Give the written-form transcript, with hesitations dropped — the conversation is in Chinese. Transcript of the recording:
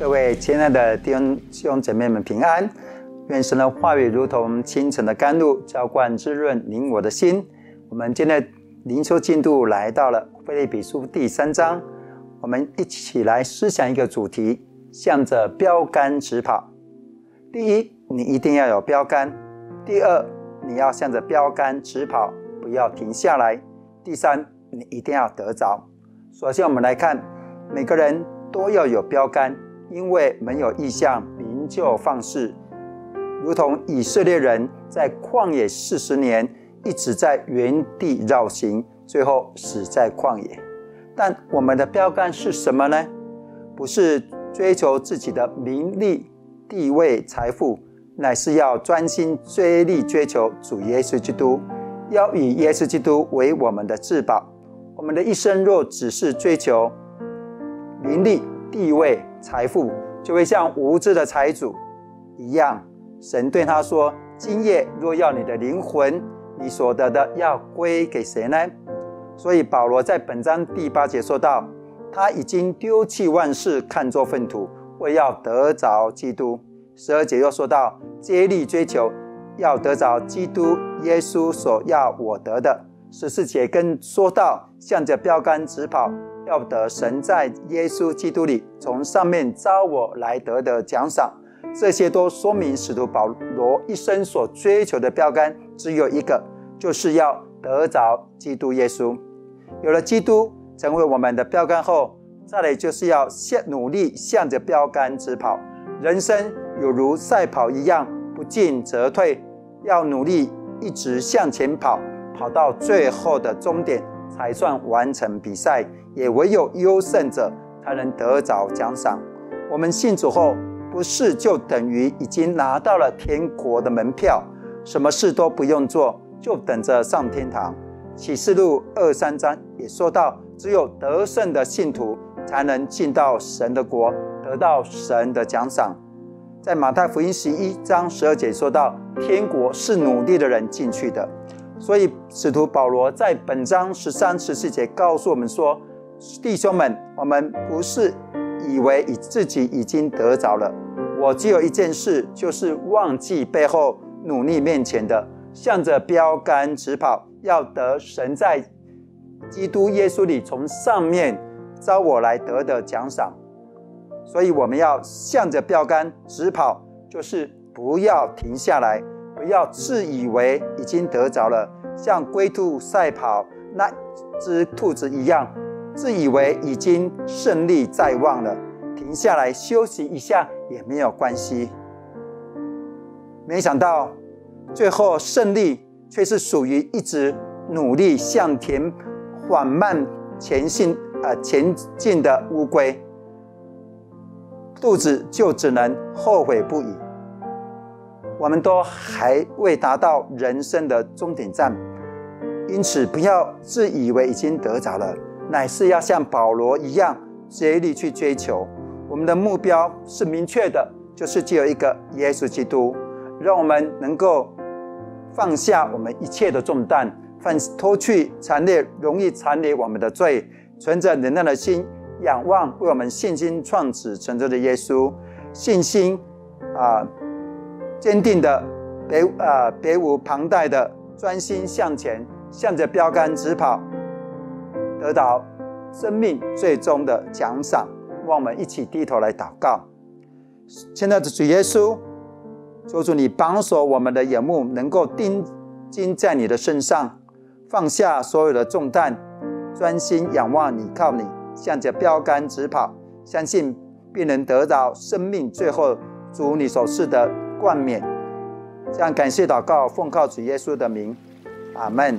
各位亲爱的弟兄姐妹们平安，愿神的话语如同清晨的甘露，浇灌滋润您我的心。我们今天的灵修进度来到了腓立比书第3章，我们一起来思想一个主题：向着标杆直跑。第一，你一定要有标杆；第二，你要向着标杆直跑，不要停下来；第三，你一定要得着。首先我们来看，每个人都要有标杆，因为没有异象，民就放肆，如同以色列人在旷野40年，一直在原地绕行，最后死在旷野。但我们的标杆是什么呢？不是追求自己的名利、地位、财富，乃是要专心追求主耶稣基督，要以耶稣基督为我们的至宝。我们的一生若只是追求名利、地位、财富，就会像无知的财主一样。神对他说：今夜若要你的灵魂，你所得的要归给谁呢？所以保罗在本章第8节说道：他已经丢弃万事，看作粪土，为要得着基督。12节又说道：竭力追求，要得着基督耶稣所要我得的。14节更说道：向着标杆直跑，要得神在耶稣基督里从上面召我来得的奖赏。这些都说明使徒保罗一生所追求的标杆只有一个，就是要得着基督耶稣。有了基督成为我们的标杆后，再来就是要努力向着标杆直跑。人生有如赛跑一样，不进则退，要努力一直向前跑，跑到最后的终点才算完成比赛，也唯有优胜者才能得着奖赏。我们信主后，不是就等于已经拿到了天国的门票，什么事都不用做，就等着上天堂。启示录23章也说到，只有得胜的信徒才能进到神的国，得到神的奖赏。在马太福音11章12节说到，天国是努力的人进去的。所以使徒保罗在本章13、14节告诉我们说，弟兄们，我们不是以为自己已经得着了，我只有一件事，就是忘记背后，努力面前的，向着标杆直跑，要得神在基督耶稣里从上面召我来得的奖赏。所以我们要向着标杆直跑，就是不要停下来，不要自以为已经得着了，像龟兔赛跑那只兔子一样，自以为已经胜利在望了，停下来休息一下也没有关系。没想到最后胜利却是属于一直努力向前缓慢前进的乌龟，肚子就只能后悔不已。我们都还未达到人生的终点站，因此不要自以为已经得着了，乃是要像保罗一样竭力去追求。我们的目标是明确的，就是只有一个耶稣基督，让我们能够放下我们一切的重担，脱去容易残累我们的罪，存着忍耐的心，仰望为我们信心创始成就的耶稣。信心坚定的，别无旁贷的，专心向前，向着标杆直跑，得到生命最终的奖赏。让我们一起低头来祷告。亲爱的主耶稣，求主你保守我们的眼目能够定睛在你的身上，放下所有的重担，专心仰望你，靠你，向着标杆直跑，相信必能得到生命最后主你所赐的冠冕。这样感谢祷告，奉靠主耶稣的名，阿们。